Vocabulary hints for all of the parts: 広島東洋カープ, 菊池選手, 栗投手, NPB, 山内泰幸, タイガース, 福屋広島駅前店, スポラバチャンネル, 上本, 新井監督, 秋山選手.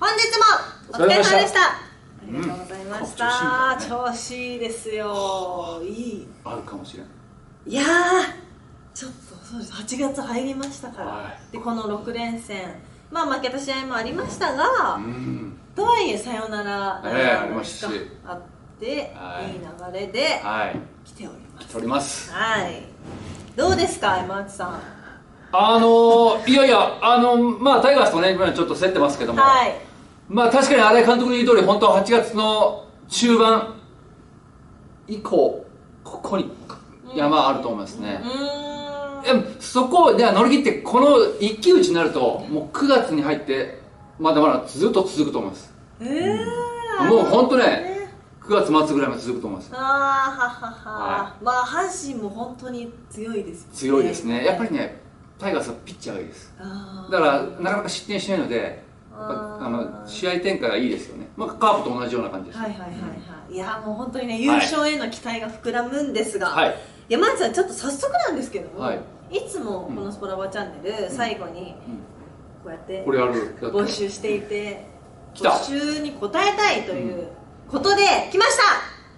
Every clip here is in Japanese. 本日もお疲れ様でした。ありがとうございました。調子いいですよ。いい。あるかもしれない。いやー、ちょっとそうです。8月入りましたから。でこの6連戦、まあ負けた試合もありましたが、とはいえサヨナラがあっていい流れで来ております。来ております。はい。どうですか、山内さん。いやいや、まあ、タイガースとね、今ちょっと競ってますけども、はい、まあ、確かに新井監督の言う通り、本当は8月の中盤以降、ここに山あると思いますね。そこをでは乗り切って、この一騎打ちになると、もう9月に入って、まだまだずっと続くと思います。もう本当ね、9月末ぐらいまで続くと思います。まあ、阪神も本当に強いですね。強いですね。やっぱりね、タイガースはピッチャーがいいです。だからなかなか失点しないので、試合展開がいいですよね。まあカープと同じような感じです。いやもう本当にね、優勝への期待が膨らむんですが、山内さんちょっと早速なんですけども、いつもこのスポラバチャンネル最後にこうやって募集していて、募集に応えたいということで来ました。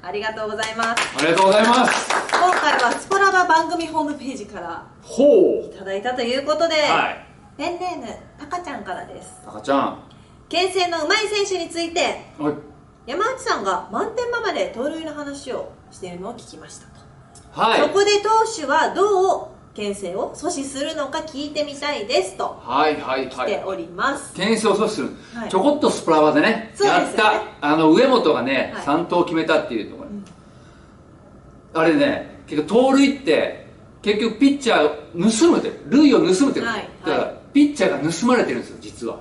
ありがとうございます。ありがとうございます。今回はスポラバ番組ホームページからいただいたということで、ペンネームたかちゃんからです。たかちゃん、牽制のうまい選手について、山内さんが満点ままで盗塁の話をしているのを聞きましたと、そこで投手はどう牽制を阻止するのか聞いてみたいですと来ております。牽制を阻止する、ちょこっとスポラバでねやった、上本がね3投決めたっていうところ、あれね、結局盗塁って結局ピッチャー盗むって塁を盗むって、だからピッチャーが盗まれてるんですよ実は。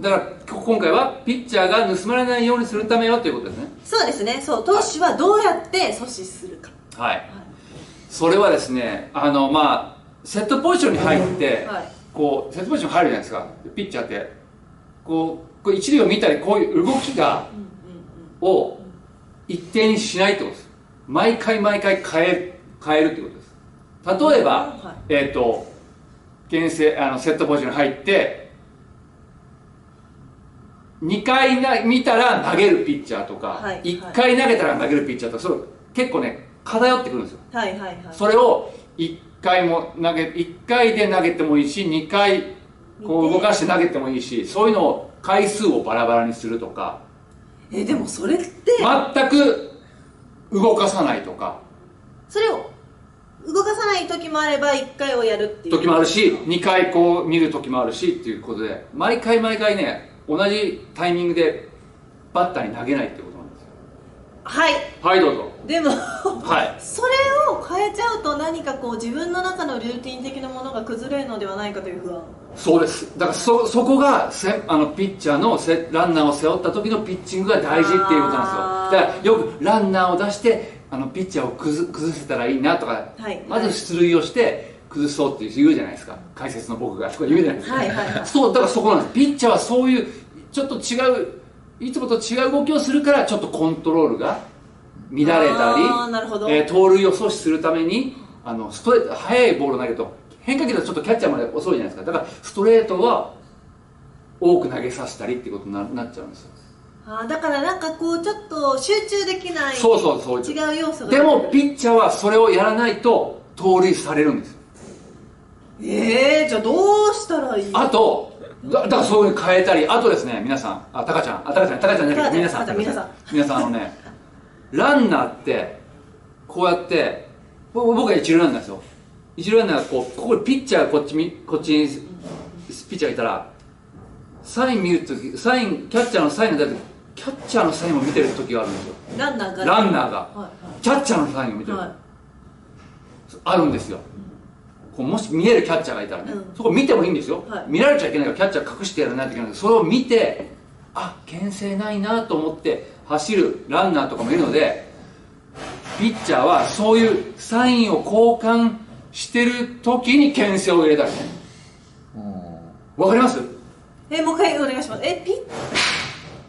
だから今回はピッチャーが盗まれないようにするためよということですね。そうですね。そう、投手はどうやって阻止するか、それはですね、まあセットポジションに入って、こうセットポジション入るじゃないですか。ピッチャーってこう一塁を見たりこういう動きがを一定にしないってことです。毎回毎回変えるってことです。例えば、セットポジションに入って2回見たら投げるピッチャーとか、1回投げたら投げるピッチャーとか、それ結構ね偏ってくるんですよ。それを1回で投げてもいいし、2回こう動かして投げてもいいし、そういうのを回数をバラバラにするとか、でもそれって全く動かさないとか、それを動かさない時もあれば1回をやるっていう時もあるし、2回こう見る時もあるしっていうことで、毎回毎回ね同じタイミングでバッターに投げないってことなんですよ。はいどうぞ。でも、それを変えちゃうと何かこう自分の中のルーティン的なものが崩れるのではないかという不安。そうです。だからそこがピッチャーのランナーを背負った時のピッチングが大事っていうことなんですよ。だからよくランナーを出してピッチャーを崩せたらいいなとか、まず出塁をして崩そうって言うじゃないですか。解説の僕がそこ言うじゃないですか。そうだからそこなんです。ピッチャーはそういうちょっと違う、いつもと違う動きをするから、ちょっとコントロールが乱れたり、盗塁を阻止するためにストレート、速いボールを投げると変化球だとちょっとキャッチャーまで遅いじゃないですか。だからストレートは多く投げさせたりっていうことになっちゃうんですよ。だからなんかこうちょっと集中できない、そう違う要素が。でもピッチャーはそれをやらないと盗塁されるんですよ。じゃあどうしたらいい？あとだからそういう変えたり、あとですね、皆さん、タカちゃん、タカちゃんじゃなくて皆さんね、ランナーってこうやって、僕は一塁ランナーですよ。一塁ランナーがここでピッチャーがこっちにピッチャーがいたら、サイン見るとき、キャッチャーのサインが出て、キャッチャーのサインを見てるときがあるんですよ。ランナーがキャッチャーのサインを見てる、あるんですよ。もし見えるキャッチャーがいたらね、そこ見てもいいんですよ。見られちゃいけないからキャッチャー隠してやらないといけないんです。それを見て、牽制ないなと思って走るランナーとかもいるので、ピッチャーはそういうサインを交換してる時に牽制を入れたりね。わかります？もう一回お願いします。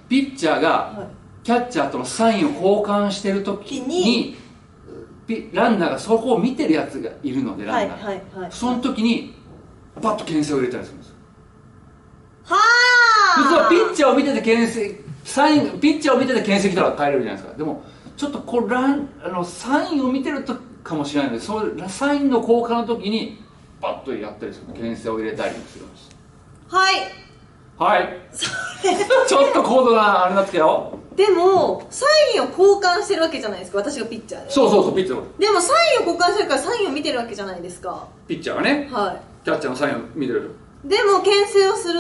ピッチャーがキャッチャーとのサインを交換してる時に、ランナーがそこを見てるやつがいるので、ランナーその時にバッと牽制を入れたりするんですよ。ははピッチャーを見てて牽制来たら帰れるじゃないですか。でもちょっとこうサインを見てるとかもしれないので、そうサインの交換の時にバッとやったりする、牽制を入れたりするんです。はいはいちょっと高度なあれだったよ。でもサインを交換してるわけじゃないですか、私がピッチャーで。そうそうそう、ピッチャーでもサインを交換してるからサインを見てるわけじゃないですか、ピッチャーがね。はい、キャッチャーのサインを見てる。でも牽制をする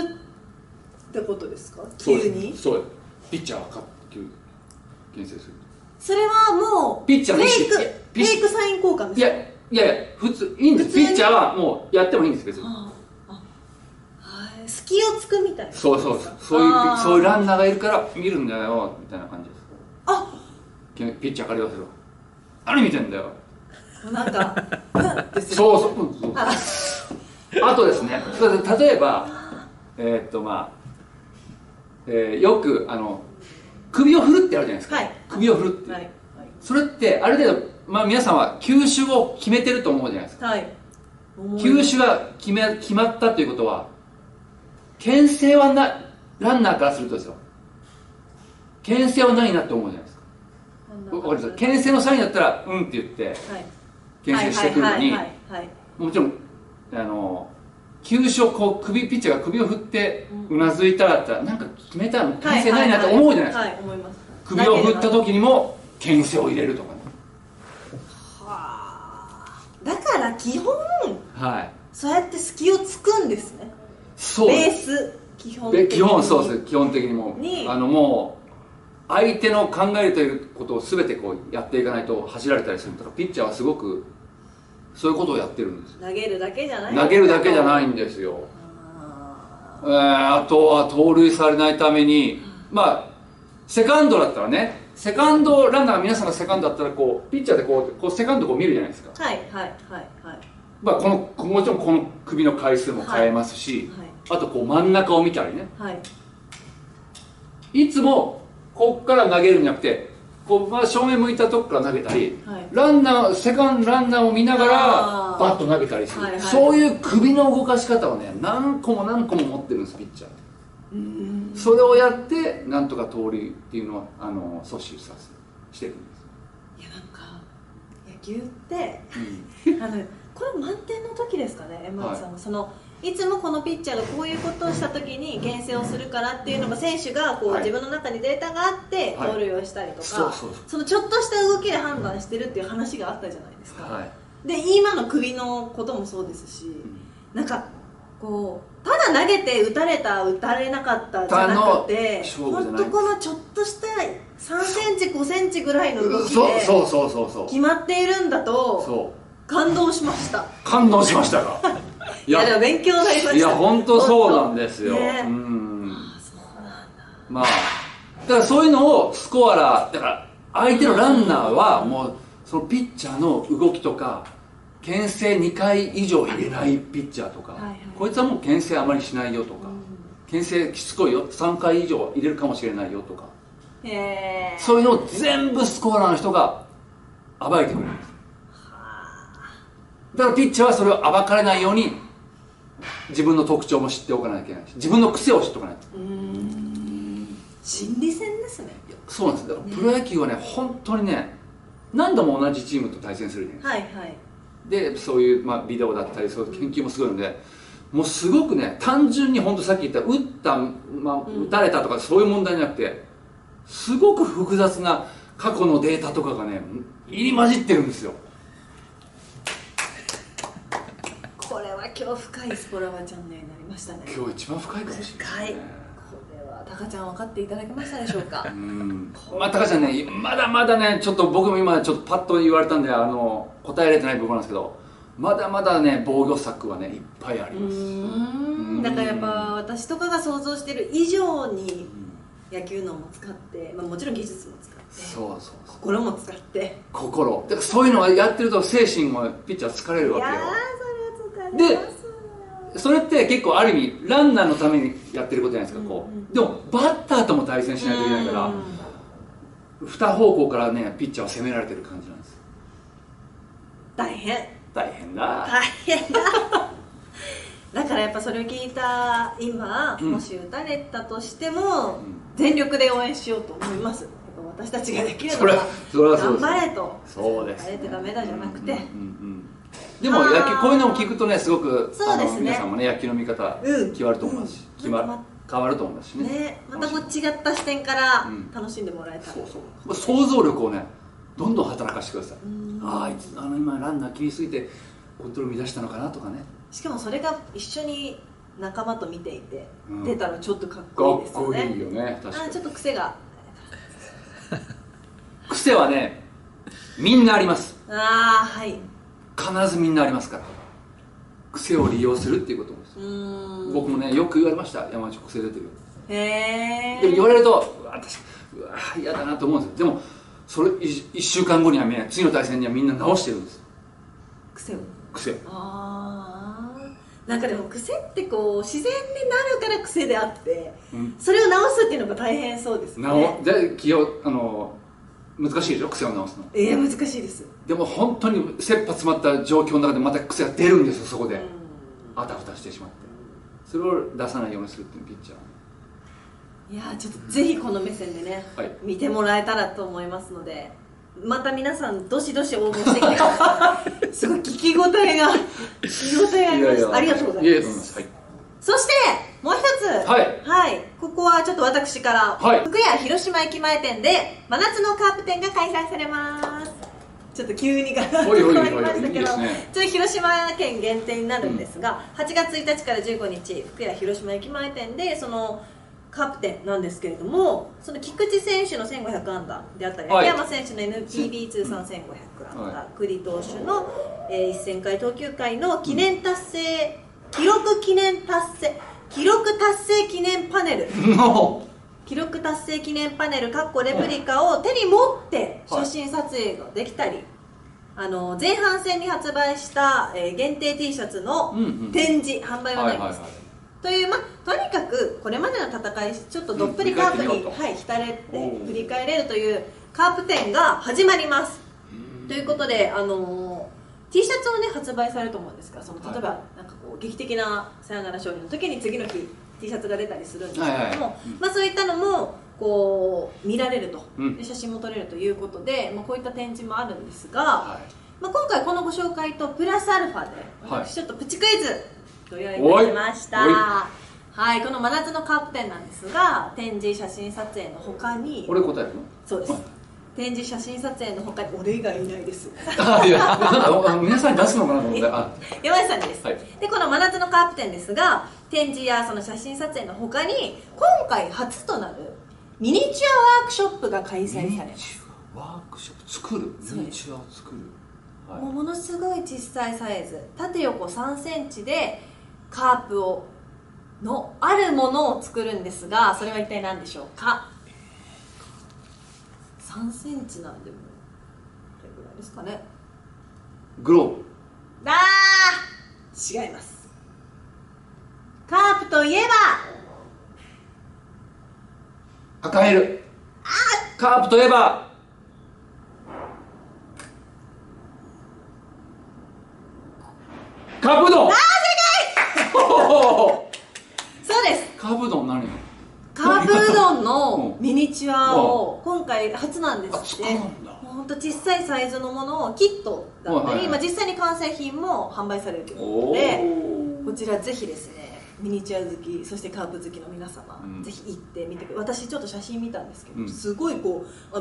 ってことですか、急に。そうです、ピッチャーが急に牽制する。それはもうピッチャーのフェイクサイン交換ですか。いや普通いいんです、ピッチャーはもうやってもいいんです別に。隙をつくみたいな。そうそうそう、そういうランナーがいるから見るんだよみたいな感じです。あっ、ピッチャーから言わせろ、何見てんだよ、なんかそうそう。あとですね、例えばよく首を振るってあるじゃないですか、はい、首を振るって、はい、それってある程度、まあ、皆さんは球種を決めてると思うじゃないですか、はい、球種が決まったということは、牽制はランナーからするとですよ、牽制はないなって思うじゃないですか。分かりますか。牽制のサインだったら「うん」って言って牽制してくるのに、もちろん球種をこうピッチャーが首を振ってうなずいたらだったら、なんか決めたの牽制ないなって思うじゃないですか。首を振った時にも牽制を入れるとかね。はあ、だから基本、はい、そうやって隙をつくんですね。ベース基本的に、そうです、基本的にもうもう相手の考えていることを全てこうやっていかないと走られたりするから、ピッチャーはすごくそういうことをやってるんです。投げるだけじゃない、投げるだけじゃないんですよ。あとは盗塁されないために、まあセカンドだったらね、セカンドランナーが皆さんがセカンドだったらこうピッチャーでこうセカンドこう見るじゃないですか。はいはいはいはい。まあもちろんこの首の回数も変えますし、あとこう真ん中を見たりね、いつもこっから投げるんじゃなくて、こうまあ正面向いたとこから投げたり、ランナーセカンドランナーを見ながらバッと投げたりする、そういう首の動かし方をね、何個も何個も持ってるんですピッチャー。それをやってなんとか盗塁っていうのを阻止していくんです。いや、なんか野球ってこれ満点の時ですかね、山内さんも、はい、いつもこのピッチャーがこういうことをした時に牽制をするからっていうのが、選手がこう、はい、自分の中にデータがあって盗塁をしたりとか、そのちょっとした動きで判断してるっていう話があったじゃないですか、はい、で今の首のこともそうですし、なんかこうただ投げて打たれた打たれなかったじゃなくて、本当このちょっとした3センチ5センチぐらいの動きで決まっているんだと感動しました。感動しましたかいや、でも勉強になりました。いや、本当そうなんですよ。まあだからそういうのをスコアラーだから相手のランナーはもうそのピッチャーの動きとか牽制2回以上入れないピッチャーとか、こいつはもう牽制あまりしないよとか、牽制きつこいよ、3回以上入れるかもしれないよとか、そういうのを全部スコアラーの人が暴いてくれるんです。だからピッチャーはそれを暴かれないように自分の特徴も知っておかなきゃいけないし、自分の癖を知っておかないと。心理戦ですね。そうなんです。だからプロ野球はね、本当にね、何度も同じチームと対戦するじゃないですか。はいはい。で、そういう、まあ、ビデオだったり、そういう研究もすごいので、もうすごくね、単純に本当さっき言った打たれたとかそういう問題じゃなくて、すごく複雑な過去のデータとかがね、入り混じってるんですよ。今日深いスポラバチャンネルになりましたね。今日一番深いかもしれないですね。これはタカちゃん分かっていただけましたでしょうか。まあタカちゃんね、まだまだね、ちょっと僕も今ちょっとパッと言われたんで答えられてない部分なんですけど、まだまだね防御策はねいっぱいあります。だからやっぱ私とかが想像してる以上に野球のも使って、まあもちろん技術も使って、そう心も使って、だからそういうのをやってると精神もピッチャー疲れるわけよ。でそれって結構ある意味ランナーのためにやってることじゃないですか。こうでもバッターとも対戦しないといけないから、二方向からねピッチャーは攻められてる感じなんです。大変大変だ大変だだからやっぱそれを聞いた今、もし打たれたとしても全力で応援しようと思います。私たちができるのは頑張れと、そうです、ね、打たれてダメだじゃなくて、でも野球こういうのを聞くとね、すごくそうです、ね、皆さんもね野球の見方決まると思いますし、変わると思いますしね、またこう違った視点から楽しんでもらえたら、そう想像力をねどんどん働かせてください。ああ、今ランナー切りすぎてコントロール乱したのかなとかね。しかもそれが一緒に仲間と見ていて出たらちょっとかっこいいですよね。かっこいいよね。確かに。ちょっと癖が癖はね、みんなあります。ああ、はい、必ずみんなありますから、癖を利用するっていうことです。僕もねよく言われました、山内癖出てるよ。へえ。でも言われると私うわ嫌だなと思うんですよ。でもそれ1週間後にはね、次の対戦にはみんな直してるんです、癖を。癖、ああ、なんかでも癖ってこう自然になるから癖であって、それを直すっていうのが大変そうですね。難しいでしょ、癖を直すの。難しいです。でも本当に切羽詰まった状況の中でまた癖が出るんですよ。そこであたふたしてしまって、それを出さないようにするっていうピッチャー。いやー、ちょっとぜひこの目線でね、はい、見てもらえたらと思いますので、また皆さんどしどし応募してきてください。すごい聞き応えがありました。ありがとうございます。はい、そしてもう一つ、はい、ここはちょっと私から、福屋広島駅前店で真夏のカープ展が開催されます。ちょっと急にガラッと変わりましたけど、ちょっと広島県限定になるんですが、8月1日から15日、福屋広島駅前店でそのカープ展なんですけれども、その菊池選手の1500安打であったり、秋山選手の NPB 通算1500安打、栗投手の1000回投球回の記念達成、記録達成記念パネル記録達成記念パネルレプリカを手に持って写真撮影ができたり、前半戦に発売した、限定 T シャツの展示、販売はないんですという、とにかくこれまでの戦いちょっとどっぷりカープに、浸れて振り返れるというカープ展が始まります。ということで、T シャツをね発売されると思うんですが、その例えば、なんかこう劇的なさよなら勝利の時に次の日 T シャツが出たりするんですけれども、そういったのもこう見られると、で写真も撮れるということで、こういった展示もあるんですが、今回このご紹介とプラスアルファで私ちょっとプチクイズご用意いたしました。はい、この真夏のカープ展なんですが、展示写真撮影の他に、俺答えるの？そうです。展示写真撮影のほかに俺以外いないです。いや、皆さんに出すのかなと思って山内さんにです、でこの真夏のカープ展ですが、展示やその写真撮影のほかに今回初となるミニチュアワークショップが開催されます。ミニチュアワークショップ作る、ミニチュアを作る、ものすごい小さいサイズ、縦横3センチでカープをのあるものを作るんですが、それは一体何でしょうか。3センチなんで、もこれぐらいですかね。グローブ。違います。カープといえば赤ヘル。カープといえばカープうどん。そうです。カープうどん何よ。カープうどんのミニチュアを今回初なんですって。ほんと小さいサイズのものをキットだったり、実際に完成品も販売されるということで、こちらぜひですね、ミニチュア好き、そしてカープ好きの皆様、ぜひ行ってみてください。私ちょっと写真見たんですけど、すごいこう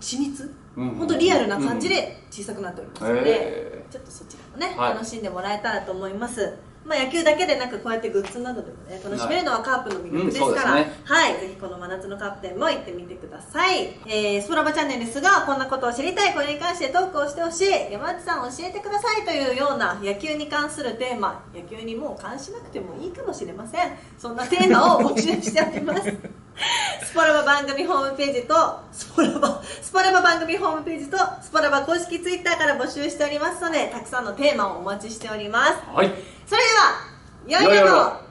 緻密、ほんとリアルな感じで小さくなっておりますので、ちょっとそちらもね楽しんでもらえたらと思います。野球だけでなく、こうやってグッズなどでもね楽しめるのはカープの魅力ですから、ぜひこの真夏のカープ展も行ってみてください。スポラバチャンネルですが、こんなことを知りたい、これに関してトークをしてほしい、山内さん教えてくださいというような野球に関するテーマ、野球にもう関しなくてもいいかもしれません、そんなテーマを募集しております。スポラバ番組ホームページとスポラバ番組ホームページとスポラバ公式ツイッターから募集しておりますので、たくさんのテーマをお待ちしております。それでは良い夜を。